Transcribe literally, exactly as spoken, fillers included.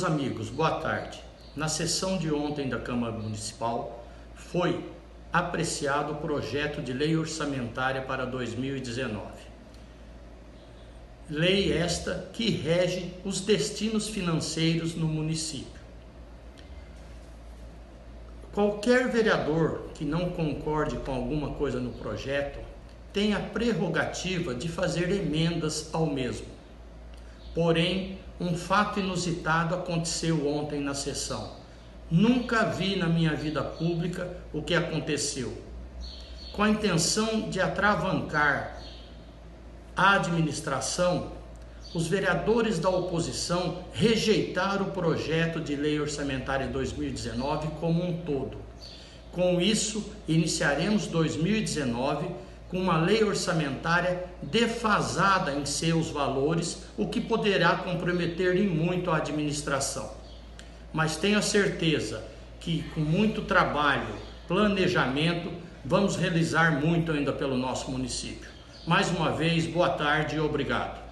Meus amigos, boa tarde. Na sessão de ontem da Câmara Municipal foi apreciado o projeto de lei orçamentária para dois mil e dezenove. Lei esta que rege os destinos financeiros no município. Qualquer vereador que não concorde com alguma coisa no projeto tem a prerrogativa de fazer emendas ao mesmo. Porém, um fato inusitado aconteceu ontem na sessão. Nunca vi na minha vida pública o que aconteceu. Com a intenção de atravancar a administração, os vereadores da oposição rejeitaram o projeto de lei orçamentária dois mil e dezenove como um todo. Com isso, iniciaremos dois mil e dezenove com uma lei orçamentária defasada em seus valores, o que poderá comprometer em muito a administração. Mas tenho a certeza que, com muito trabalho, planejamento, vamos realizar muito ainda pelo nosso município. Mais uma vez, boa tarde e obrigado.